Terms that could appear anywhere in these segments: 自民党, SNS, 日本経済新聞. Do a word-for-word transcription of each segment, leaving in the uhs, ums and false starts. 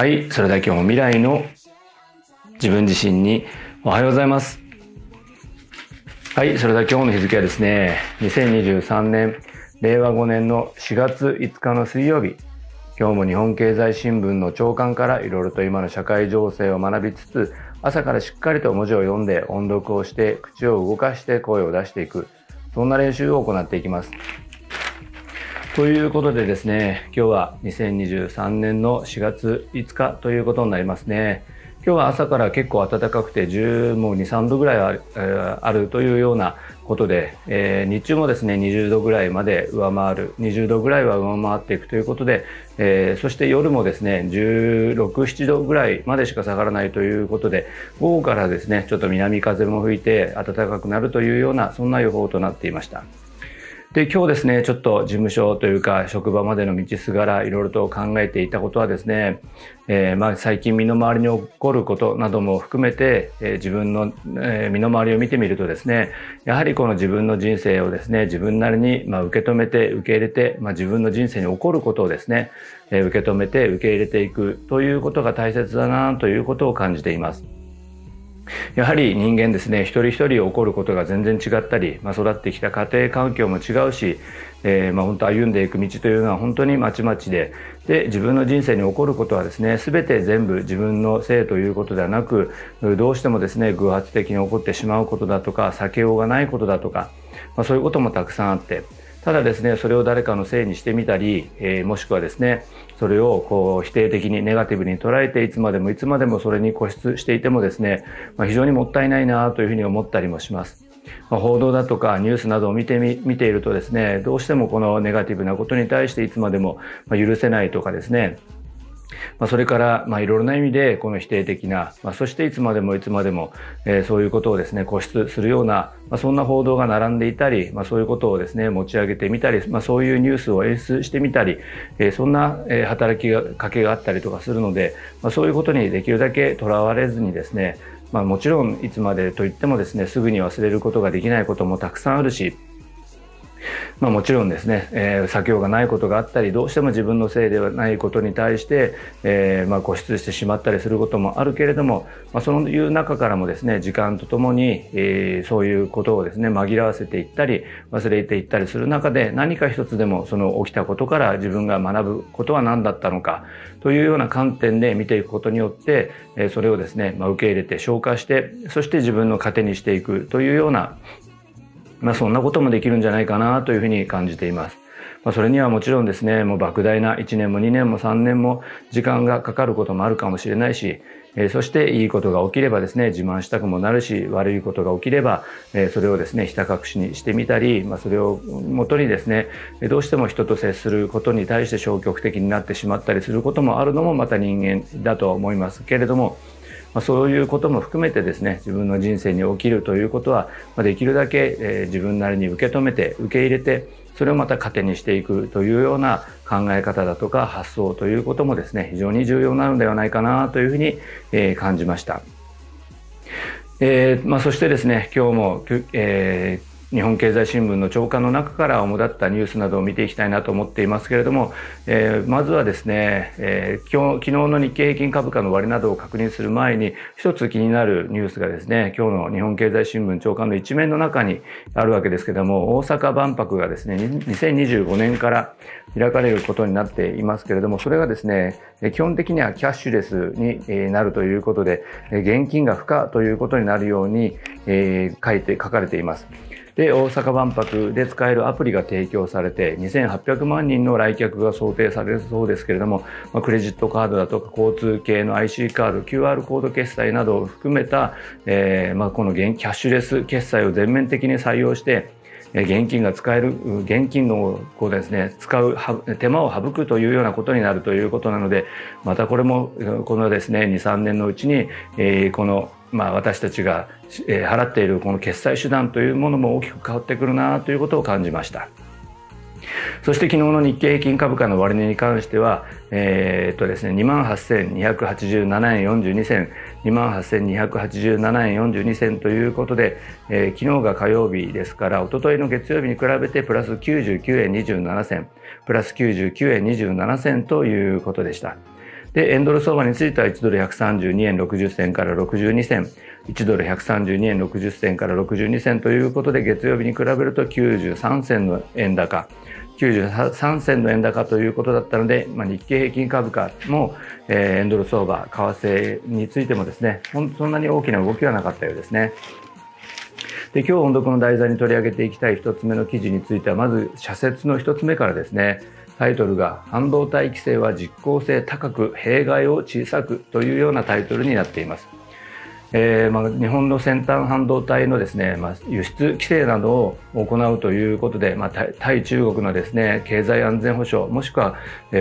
はい、それでは今日も未来の自分自身におはようございます。はい、それでは今日の日付はですね、にせんにじゅうさんねんれいわごねんのしがついつかの水曜日。今日も日本経済新聞の朝刊からいろいろと今の社会情勢を学びつつ、朝からしっかりと文字を読んで音読をして、口を動かして声を出していく。そんな練習を行っていきます。ということでですね、今日はにせんにじゅうさんねんのしがついつかということになりますね。今日は朝から結構暖かくてじゅうに、さんどぐらいある、えー、あるというようなことで、えー、日中もですねにじゅうどぐらいまで上回る、にじゅうどぐらいは上回っていくということで、えー、そして夜もですねじゅうろく、ななどぐらいまでしか下がらないということで、午後からですねちょっと南風も吹いて暖かくなるというような、そんな予報となっていました。で、今日ですね、ちょっと事務所というか職場までの道すがらいろいろと考えていたことはですね、えー、まあ最近身の回りに起こることなども含めて、えー、自分の、えー、身の回りを見てみるとですね、やはりこの自分の人生をですね、自分なりにまあ受け止めて受け入れて、まあ自分の人生に起こることをですね、えー、受け止めて受け入れていくということが大切だなということを感じています。やはり人間ですね、一人一人起こることが全然違ったり、まあ、育ってきた家庭環境も違うし、えー、まあ本当歩んでいく道というのは本当にまちまちで、で自分の人生に起こることはですね、全て全部自分のせいということではなく、どうしてもですね偶発的に起こってしまうことだとか、避けようがないことだとか、まあ、そういうこともたくさんあって、ただですねそれを誰かのせいにしてみたり、えー、もしくはですねそれをこう否定的にネガティブに捉えて、いつまでもいつまでもそれに固執していてもですね、まあ、非常にもったいないなというふうに思ったりもします。まあ、報道だとかニュースなどを見てみ、見ているとですね、どうしてもこのネガティブなことに対していつまでも許せないとかですね、まあ、それからまあいろいろな意味でこの否定的な、まあ、そしていつまでもいつまでも、えー、そういうことをですね固執するような、まあ、そんな報道が並んでいたり、まあ、そういうことをですね持ち上げてみたり、まあ、そういうニュースを演出してみたり、えー、そんな働きかけがあったりとかするので、まあ、そういうことにできるだけとらわれずにですね、まあ、もちろんいつまでといってもですねすぐに忘れることができないこともたくさんあるし、まあもちろんですね、えー、避けようがないことがあったり、どうしても自分のせいではないことに対して、えー、まあ固執してしまったりすることもあるけれども、まあ、そういう中からもですね時間とともに、えー、そういうことをですね紛らわせていったり忘れていったりする中で、何か一つでもその起きたことから自分が学ぶことは何だったのかというような観点で見ていくことによって、えー、それをですね、まあ、受け入れて消化して、そして自分の糧にしていくというような、まあそんなこともできるんじゃないかなというふうに感じています。まあそれにはもちろんですね、もう莫大ないちねんもにねんもさんねんも時間がかかることもあるかもしれないし、えー、そしていいことが起きればですね、自慢したくもなるし、悪いことが起きれば、えー、それをですね、ひた隠しにしてみたり、まあそれをもとにですね、どうしても人と接することに対して消極的になってしまったりすることもあるのもまた人間だと思いますけれども、まあ、そういうことも含めてですね、自分の人生に起きるということは、まあ、できるだけ、えー、自分なりに受け止めて受け入れて、それをまた糧にしていくというような考え方だとか発想ということもですね、非常に重要なのではないかなというふうに、えー、感じました。えーまあ、そしてですね、今日も、えー日本経済新聞の朝刊の中から主だったニュースなどを見ていきたいなと思っていますけれども、えー、まずはですね、えー、今日、昨日の日経平均株価の割値などを確認する前に、一つ気になるニュースがですね、今日の日本経済新聞朝刊の一面の中にあるわけですけれども、大阪万博がですね、にせんにじゅうごねんから開かれることになっていますけれども、それがですね、基本的にはキャッシュレスになるということで、現金が不可ということになるように、えー、書いて、書かれています。で、大阪万博で使えるアプリが提供されて、にせんはっぴゃくまんにんの来客が想定されるそうですけれども、まあ、クレジットカードだとか交通系の アイシー カード、キューアール コード決済などを含めた、えーまあ、この現キャッシュレス決済を全面的に採用して、現金が使える、現金のこうですね、使う手間を省くというようなことになるということなので、またこれもこのですね、に、さんねんのうちに、えー、このまあ私たちが払っているこの決済手段というものも大きく変わってくるなということを感じました。そして昨日の日経平均株価の割値に関しては、えーっとですね、にまんはっせんにひゃくはちじゅうななえんよんじゅうにせん、にまんはっせんにひゃくはちじゅうななえんよんじゅうにせんということで、えー、昨日が火曜日ですから、一昨日の月曜日に比べてプラスきゅうじゅうきゅうえんにじゅうななせん、プラスきゅうじゅうきゅうえんにじゅうななせんということでした。で、円ドル相場についてはいちドルひゃくさんじゅうにえんろくじゅっせんからろくじゅうにせん、いちドルひゃくさんじゅうにえんろくじゅっせんからろくじゅうにせんということで、月曜日に比べるときゅうじゅうさんせんの円高、きゅうじゅうさんせんの円高ということだったので、まあ、日経平均株価も、えー、円ドル相場、為替についてもですね、ほんそんなに大きな動きはなかったようですね。で、今日音読の題材に取り上げていきたいひとつめの記事については、まず社説のひとつめからですね。タイトルが半導体規制は実効性高く弊害を小さくというようなタイトルになっています。えーまあ、日本の先端半導体のですね、まあ、輸出規制などを行うということで、まあ、対中国のですね、経済安全保障もしくは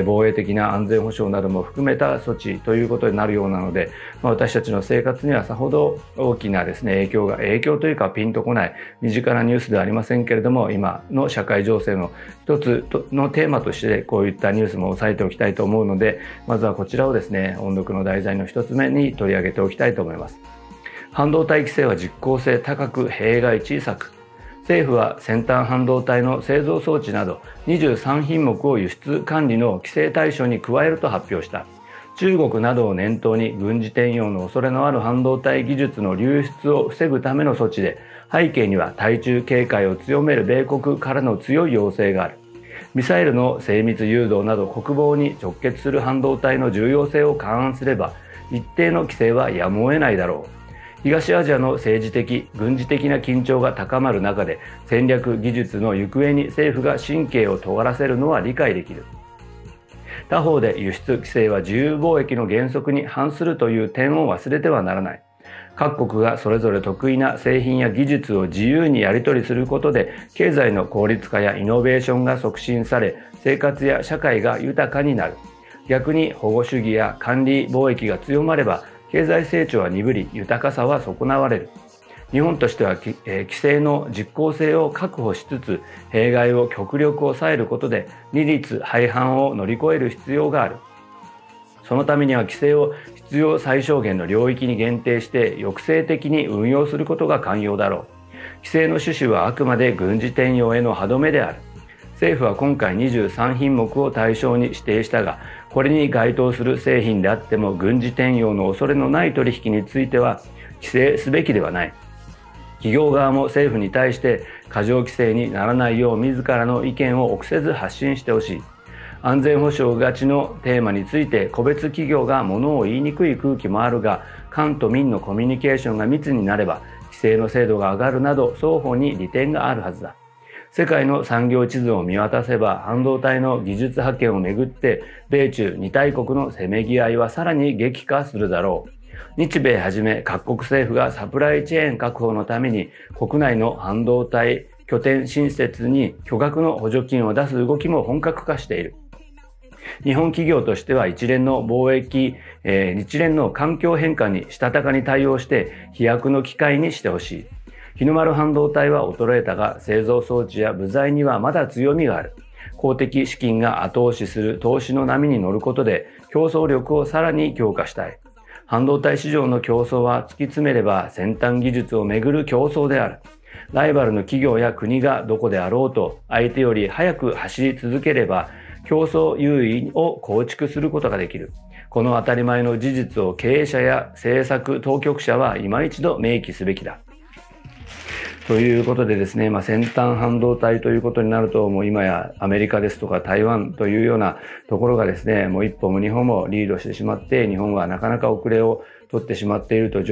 防衛的な安全保障なども含めた措置ということになるようなので、まあ、私たちの生活にはさほど大きなですね、影響が影響というかピンとこない身近なニュースではありませんけれども、今の社会情勢の一つのテーマとしてこういったニュースも押さえておきたいと思うので、まずはこちらをですね、音読の題材の一つ目に取り上げておきたいと思います。半導体規制は実効性高く弊害小さく、政府は先端半導体の製造装置などにじゅうさんひんもくを輸出管理の規制対象に加えると発表した。中国などを念頭に軍事転用の恐れのある半導体技術の流出を防ぐための措置で、背景には対中警戒を強める米国からの強い要請がある。ミサイルの精密誘導など国防に直結する半導体の重要性を勘案すれば、一定の規制はやむを得ないだろう。東アジアの政治的、軍事的な緊張が高まる中で、戦略技術の行方に政府が神経を尖らせるのは理解できる。他方で輸出規制は自由貿易の原則に反するという点を忘れてはならない。各国がそれぞれ得意な製品や技術を自由にやり取りすることで、経済の効率化やイノベーションが促進され、生活や社会が豊かになる。逆に保護主義や管理貿易が強まれば、経済成長は鈍り、豊かさは損なわれる。日本としては、えー、規制の実効性を確保しつつ、弊害を極力抑えることで、二律背反を乗り越える必要がある。そのためには規制を必要最小限の領域に限定して、抑制的に運用することが肝要だろう。規制の趣旨はあくまで軍事転用への歯止めである。政府は今回にじゅうさんひんもくを対象に指定したが、これに該当する製品であっても軍事転用の恐れのない取引については規制すべきではない。企業側も政府に対して過剰規制にならないよう自らの意見を臆せず発信してほしい。安全保障がちのテーマについて個別企業が物を言いにくい空気もあるが、官と民のコミュニケーションが密になれば規制の精度が上がるなど双方に利点があるはずだ。世界の産業地図を見渡せば、半導体の技術覇権をめぐって米中に大国のせめぎ合いはさらに激化するだろう。日米はじめ各国政府がサプライチェーン確保のために国内の半導体拠点新設に巨額の補助金を出す動きも本格化している。日本企業としては一連の貿易、えー、一連の環境変化にしたたかに対応して飛躍の機会にしてほしい。日の丸半導体は衰えたが、製造装置や部材にはまだ強みがある。公的資金が後押しする投資の波に乗ることで競争力をさらに強化したい。半導体市場の競争は突き詰めれば先端技術をめぐる競争である。ライバルの企業や国がどこであろうと相手より早く走り続ければ競争優位を構築することができる。この当たり前の事実を経営者や政策当局者は今一度明記すべきだ。ということでですね、まあ、先端半導体ということになると、もう今やアメリカですとか台湾というようなところがですね、もう一歩も二歩もリードしてしまって、日本はなかなか遅れを取ってしまっているとい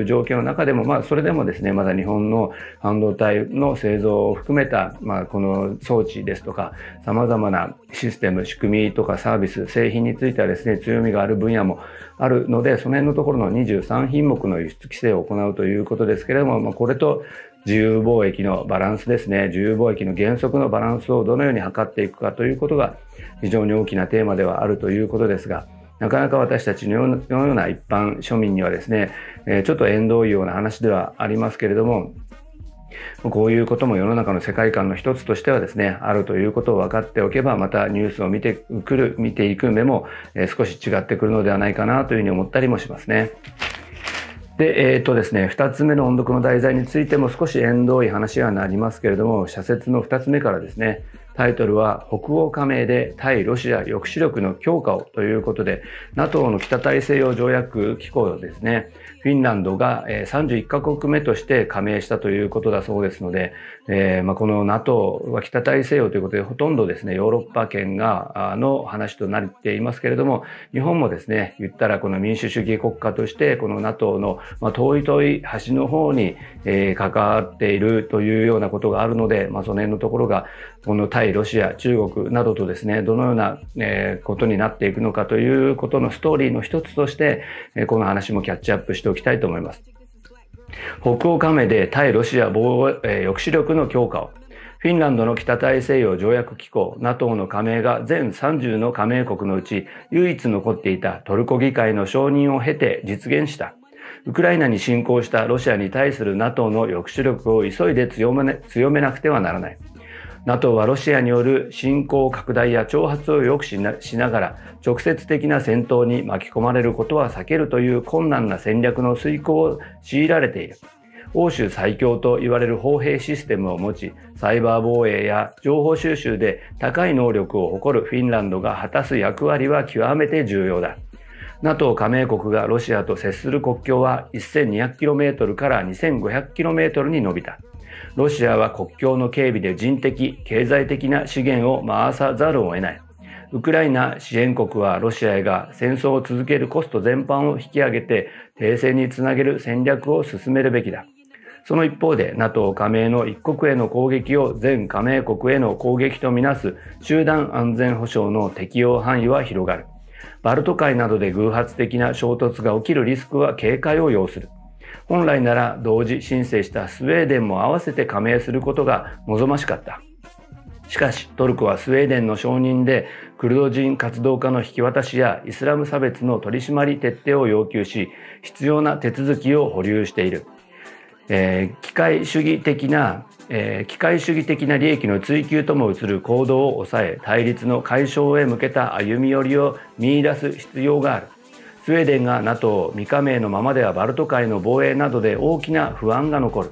う状況の中でも、まあ、それでもですね、まだ日本の半導体の製造を含めた、まあ、この装置ですとか、様々なシステム、仕組みとかサービス、製品についてはですね、強みがある分野もあるので、その辺のところのにじゅうさんひんもくの輸出規制を行うということですけれども、まあ、これと、自由貿易のバランスですね。自由貿易の原則のバランスをどのように測っていくかということが非常に大きなテーマではあるということですが、なかなか私たちのような一般庶民にはですね、ちょっと縁遠いような話ではありますけれども、こういうことも世の中の世界観の一つとしてはですね、あるということを分かっておけば、またニュースを見てくる、見ていく目も少し違ってくるのではないかなというふうに思ったりもしますね。で、えーとですね、ふたつめの音読の題材についても少し縁遠い話はなりますけれども、社説のふたつめからですね、タイトルは北欧加盟で対ロシア抑止力の強化をということで、 ナトー の北大西洋条約機構ですね、フィンランドがさんじゅういっかこくめとして加盟したということだそうですので、えー、まあこの ナトー は北大西洋ということで、ほとんどですねヨーロッパ圏がの話となっていますけれども、日本もですね言ったらこの民主主義国家としてこの ナトー の遠い遠い端の方に関わっているというようなことがあるので、まあその辺のところがこの対ロシア、中国などとですねどのようなことになっていくのかということのストーリーの一つとしてこの話もキャッチアップしておきたいと思います。北欧加盟で対ロシア防衛抑止力の強化を、フィンランドの北大西洋条約機構 ナトー の加盟が全さんじゅうの加盟国のうち唯一残っていたトルコ議会の承認を経て実現した。ウクライナに侵攻したロシアに対する ナトー の抑止力を急いで強め、強めなくてはならない。 ナトー はロシアによる侵攻拡大や挑発を抑止なしながら直接的な戦闘に巻き込まれることは避けるという困難な戦略の遂行を強いられている。欧州最強と言われる砲兵システムを持ち、サイバー防衛や情報収集で高い能力を誇るフィンランドが果たす役割は極めて重要だ。 ナトー 加盟国がロシアと接する国境は せんにひゃくキロメートル から にせんごひゃくキロメートル に伸びた。ロシアは国境の警備で人的、経済的な資源を回さざるを得ない。ウクライナ支援国はロシアが戦争を続けるコスト全般を引き上げて停戦につなげる戦略を進めるべきだ。その一方で ナトー 加盟の一国への攻撃を全加盟国への攻撃とみなす集団安全保障の適用範囲は広がる。バルト海などで偶発的な衝突が起きるリスクは警戒を要する。本来なら同時申請したスウェーデンも合わせて加盟することが望ましかった。しかしトルコはスウェーデンの承認でクルド人活動家の引き渡しやイスラム差別の取り締まり徹底を要求し、必要な手続きを保留している。えー、機械主義的な、えー、機械主義的な利益の追求とも移る行動を抑え、対立の解消へ向けた歩み寄りを見出す必要がある。スウェーデンが ナトー 未加盟のままではバルト海の防衛などで大きな不安が残る。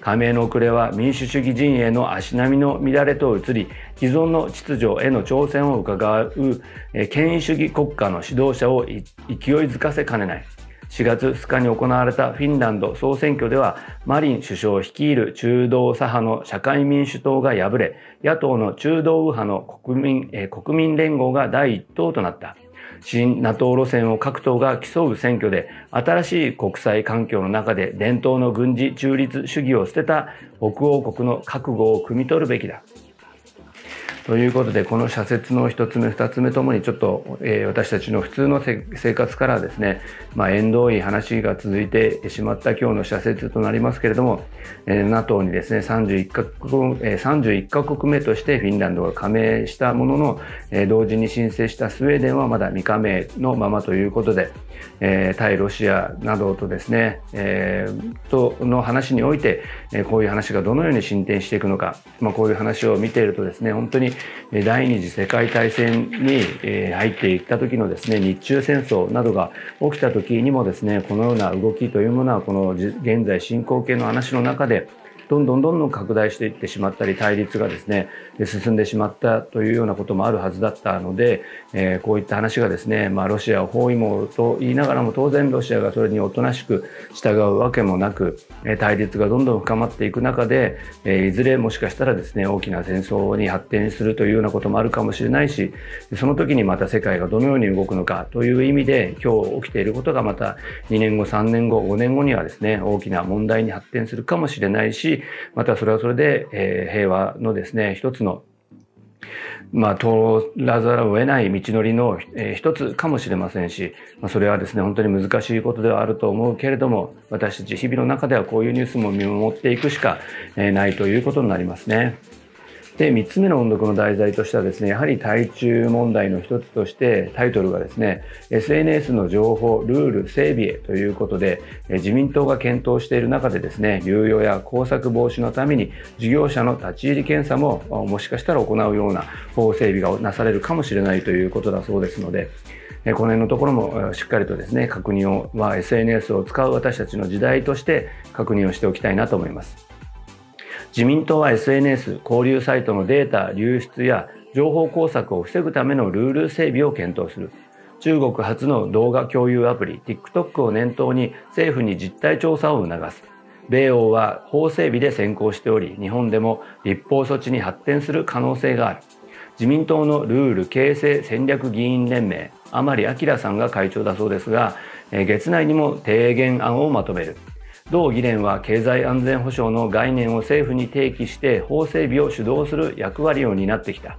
加盟の遅れは民主主義陣営の足並みの乱れと移り、既存の秩序への挑戦をうかがう、えー、権威主義国家の指導者を勢いづかせかねない。しがつふつかに行われたフィンランド総選挙ではマリン首相率いる中道左派の社会民主党が敗れ、野党の中道右派の国民、えー、国民連合が第一党となった。新 ナトー 路線を各党が競う選挙で、新しい国際環境の中で伝統の軍事中立主義を捨てた北欧国の覚悟を汲み取るべきだ。ということで、この社説の一つ目二つ目ともにちょっと、えー、私たちの普通の生活からですね、まあ、縁遠い話が続いてしまった今日の社説となりますけれども、えー、ナトー にですねさんじゅういっかこくめとしてフィンランドが加盟したものの、えー、同時に申請したスウェーデンはまだ未加盟のままということで、えー、対ロシアなどとですね、えー、との話において、えー、こういう話がどのように進展していくのか、まあ、こういう話を見ているとですね、本当に第二次世界大戦に入っていった時のですね、日中戦争などが起きた時にもですね、このような動きというものはこの現在進行形の話の中でどんどんどんどん拡大していってしまったり、対立がですね進んでしまったというようなこともあるはずだったので、えー、こういった話がですね、まあ、ロシアを包囲網と言いながらも当然ロシアがそれにおとなしく従うわけもなく、対立がどんどん深まっていく中で、えー、いずれもしかしたらですね大きな戦争に発展するというようなこともあるかもしれないし、その時にまた世界がどのように動くのかという意味で、今日起きていることがまたにねんごさんねんごごねんごにはですね大きな問題に発展するかもしれないし、またそれはそれで、えー、平和のですね一つの、まあ、通らざるを得ない道のりの、えー、一つかもしれませんし、まあ、それはですね本当に難しいことではあると思うけれども、私たち日々の中ではこういうニュースも見守っていくしか、えー、ないということになりますね。で、みっつめの音読の題材としてはですね、やはり対中問題の一つとしてタイトルがですね エスエヌエス の情報ルール整備へということで、自民党が検討している中でですね、流用や工作防止のために事業者の立ち入り検査ももしかしたら行うような法整備がなされるかもしれないということだそうですので、この辺のところもしっかりとですね確認を、まあ、エスエヌエス を使う私たちの時代として確認をしておきたいなと思います。自民党は エスエヌエス 交流サイトのデータ流出や情報工作を防ぐためのルール整備を検討する。中国初の動画共有アプリ ティックトック を念頭に政府に実態調査を促す。米欧は法整備で先行しており、日本でも立法措置に発展する可能性がある。自民党のルール形成戦略議員連盟、甘利明さんが会長だそうですが、月内にも提言案をまとめる。同議連は経済安全保障の概念を政府に提起して法整備を主導する役割を担ってきた。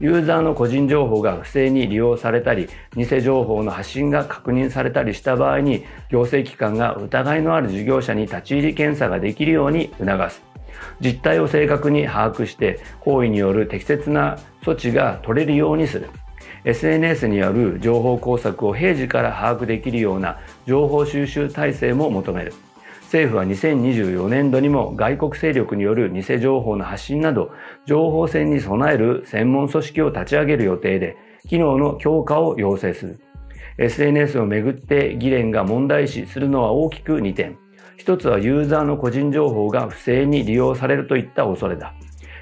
ユーザーの個人情報が不正に利用されたり、偽情報の発信が確認されたりした場合に、行政機関が疑いのある事業者に立ち入り検査ができるように促す。実態を正確に把握して、行為による適切な措置が取れるようにする。エスエヌエス による情報工作を平時から把握できるような情報収集体制も求める。政府はにせんにじゅうよねんどにも外国勢力による偽情報の発信など情報戦に備える専門組織を立ち上げる予定で、機能の強化を要請する。 エスエヌエス をめぐって議連が問題視するのは大きくにてん。ひとつはユーザーの個人情報が不正に利用されるといった恐れだ。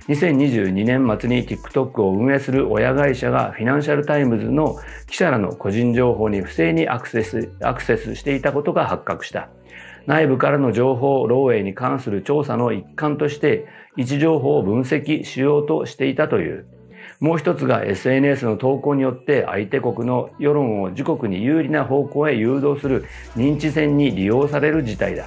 にせんにじゅうにねんまつに ティックトック を運営する親会社がフィナンシャルタイムズの記者らの個人情報に不正にアクセス、アクセスしていたことが発覚した。内部からの情報漏洩に関する調査の一環として位置情報を分析しようとしていたという。もう一つが エスエヌエス の投稿によって相手国の世論を自国に有利な方向へ誘導する認知戦に利用される事態だ。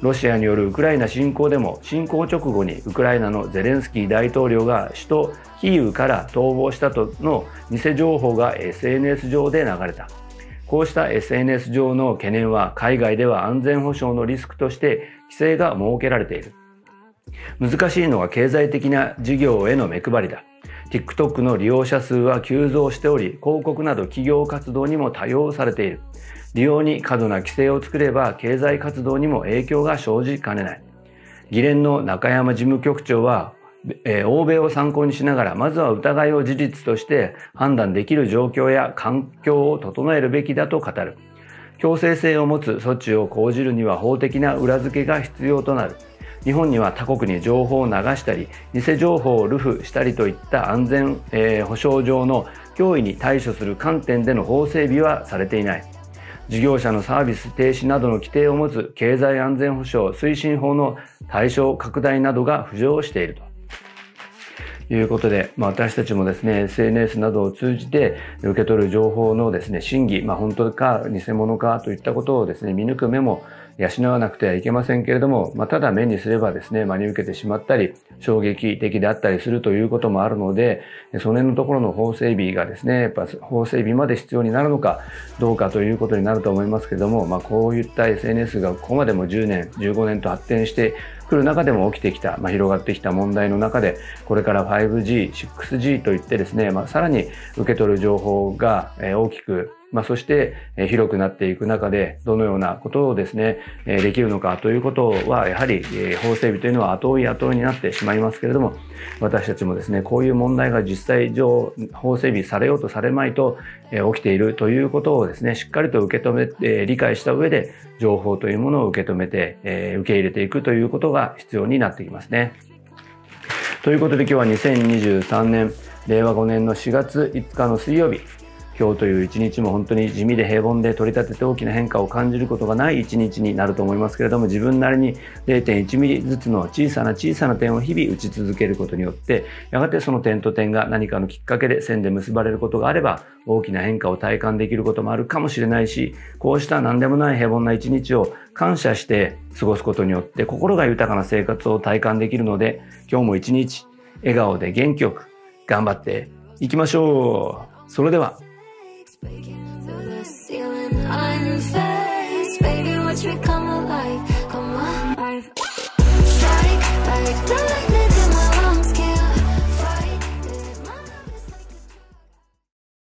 ロシアによるウクライナ侵攻でも、侵攻直後にウクライナのゼレンスキー大統領が首都キーウから逃亡したとの偽情報が エスエヌエス 上で流れた。こうした エスエヌエス 上の懸念は海外では安全保障のリスクとして規制が設けられている。難しいのが経済的な事業への目配りだ。 ティックトック の利用者数は急増しており、広告など企業活動にも多用されている。利用に過度な規制を作れば経済活動にも影響が生じかねない。議連の中山事務局長は、欧米を参考にしながら、まずは疑いを事実として判断できる状況や環境を整えるべきだと語る。強制性を持つ措置を講じるには法的な裏付けが必要となる。日本には他国に情報を流したり、偽情報を流布したりといった安全、えー、保障上の脅威に対処する観点での法整備はされていない。事業者のサービス停止などの規定を持つ経済安全保障推進法の対象拡大などが浮上していると。いうことで、まあ、私たちもですね、エスエヌエス などを通じて受け取る情報のですね、真偽、まあ、本当か偽物かといったことをですね、見抜く目も養わなくてはいけませんけれども、まあ、ただ目にすればですね、真に受けてしまったり、衝撃的であったりするということもあるので、その辺のところの法整備がですね、やっぱ法整備まで必要になるのかどうかということになると思いますけども、まあ、こういった エスエヌエス がここまでもじゅうねん、じゅうごねんと発展してくる中でも起きてきた、まあ、広がってきた問題の中で、これから ファイブジー、シックスジー といってですね、まあ、さらに受け取る情報が大きく、まあ、そして広くなっていく中で、どのようなことをですね、できるのかということは、やはり法整備というのは後追い後追いになってしまいますけれども、私たちもですね、こういう問題が実際上法整備されようとされまいと起きているということをですね、しっかりと受け止めて、理解した上で、情報というものを受け止めて、受け入れていくということが必要になってきますね。ということで、今日はにせんにじゅうさんねんれいわごねんのしがついつかの水曜日、今日という一日も本当に地味で平凡で取り立てて大きな変化を感じることがない一日になると思いますけれども、自分なりに れいてんいちミリずつの小さな小さな点を日々打ち続けることによって、やがてその点と点が何かのきっかけで線で結ばれることがあれば、大きな変化を体感できることもあるかもしれないし、こうした何でもない平凡な一日を感謝して過ごすことによって心が豊かな生活を体感できるので、今日も一日笑顔で元気よく頑張っていきましょう。それでは。Breaking through the ceiling, I'm fast, baby, what you call